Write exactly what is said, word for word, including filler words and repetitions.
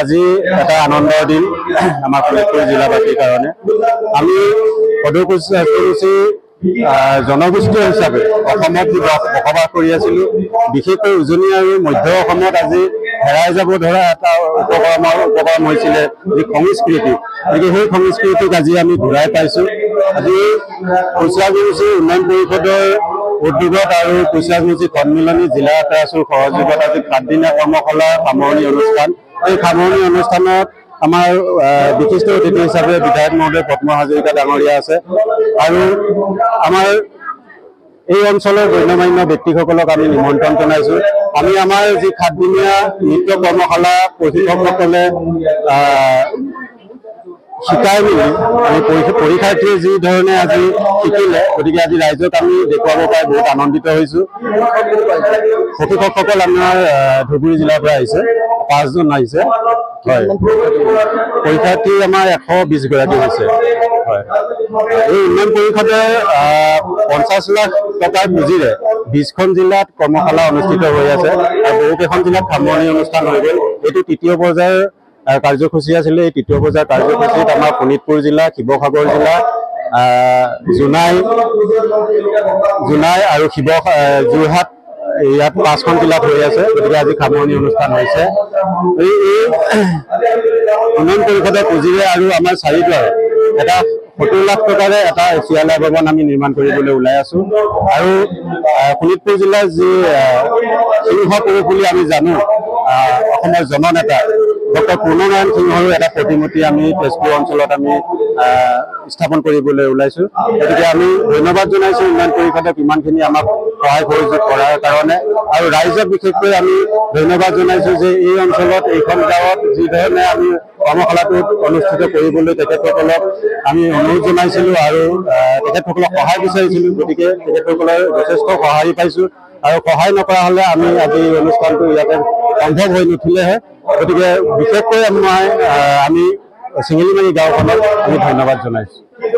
আজি এটা আনন্দৰ দিন আমাৰ শোণিতপুৰ জিলাবাসীৰ কাৰণে। আমি সদৌ কাৰ্যসূচী জনগোষ্ঠী হিচাপে অসমত যি বসবাস কৰি আছিলোঁ, বিশেষকৈ উজনি আৰু মধ্য অসমত আজি হেৰাই যাব ধৰা এটা উপক্ৰমৰ উপক্ৰম হৈছিলে যি সংস্কৃতি, গতিকে সেই সংস্কৃতিক আজি আমি ঘূৰাই পাইছোঁ। আজি কোচ ৰাজবংশী উন্নয়ন পৰিষদৰ উদ্যোগত আৰু কোচ ৰাজবংশী সন্মিলনী জিলা আক্ৰাছুৰ সহযোগত আজি সাতদিনীয়া কৰ্মশালা সামৰণি অনুষ্ঠান। এই সামৰণি অনুষ্ঠানত আমাৰ বিশিষ্ট অতিথি হিচাপে বিধায়ক মহোদয় পদ্মা হাজৰিকা ডাঙৰীয়া আছে আৰু আমাৰ এই অঞ্চলৰ গণ্যমান্য ব্যক্তিসকলক আমি নিমন্ত্ৰণ জনাইছোঁ। আমি আমাৰ যি সাতদিনীয়া নৃত্য কৰ্মশালা প্ৰশিক্ষকসকলে শিকাই মেলি আমি পৰীক্ষাৰ্থীয়ে যি ধৰণে আজি শিকিলে, গতিকে আজি ৰাইজক আমি দেখুৱাব পাই বহুত আনন্দিত হৈছোঁ। প্ৰশিক্ষকসকল আমাৰ ধুবুৰী জিলাৰ পৰা আহিছে, পাঁচজন আহিছে। হয়, পৰীক্ষাৰ্থী আমাৰ এশ বিশ গৰাকী হৈছে। হয়, এই উন্নয়ন পৰিষদে পঞ্চাছ লাখ টকাৰ পুঁজিৰে বিশখন জিলাত কৰ্মশালা অনুষ্ঠিত হৈ আছে আৰু বহুকেইখন জিলাত সামৰণি অনুষ্ঠান হৈ গ'ল। এইটো তৃতীয় পৰ্যায়ৰ কাৰ্যসূচী আছিলে। এই তৃতীয় পৰ্যায়ৰ কাৰ্যসূচীত আমাৰ শোণিতপুৰ জিলা, শিৱসাগৰ জিলা, জোনাই জোনাই আৰু শিৱ যোৰহাট ইয়াত পাঁচখন জিলাত হৈ আছে। গতিকে আজি সামৰণি অনুষ্ঠান হৈছে। এই এই উন্নয়ন পৰিষদৰ পুঁজিৰে আৰু আমাৰ চাৰিদুৱাৰ এটা সত্তৰ লাখ টকাৰে এটা চিয়ালয় ভৱন আমি নিৰ্মাণ কৰিবলৈ ওলাই আছোঁ। আৰু শোণিতপুৰ জিলাৰ যি সিংহ পুৰুষ বুলি আমি জানো, অসমৰ জননেতা ডক্টৰ পূৰ্ণনাৰায়ণ সিংহৰো এটা প্ৰতিমূৰ্তি আমি তেজপুৰ অঞ্চলত আমি স্থাপন কৰিবলৈ ওলাইছোঁ। গতিকে আমি ধন্যবাদ জনাইছোঁ উন্নয়ন পৰিষদক ইমানখিনি আমাক সহায় সহযোগ কৰাৰ কাৰণে। আৰু ৰাইজক বিশেষকৈ আমি ধন্যবাদ জনাইছোঁ যে এই অঞ্চলত, এইখন গাঁৱত যি ধৰণে আমি কৰ্মশালাটো অনুষ্ঠিত কৰিবলৈ তেখেতসকলক আমি অনুৰোধ জনাইছিলোঁ আৰু তেখেতসকলক সহায় বিচাৰিছিলোঁ। গতিকে তেখেতসকলৰ যথেষ্ট সহায় পাইছোঁ আৰু সহায় নকৰা হ'লে আমি আজি অনুষ্ঠানটো ইয়াতে সম্ভৱ হৈ নুঠিলেহে। গতিকে বিশেষকৈ মই আমি চিঙিলিমাৰী গাঁওখনক আমি ধন্যবাদ জনাইছোঁ।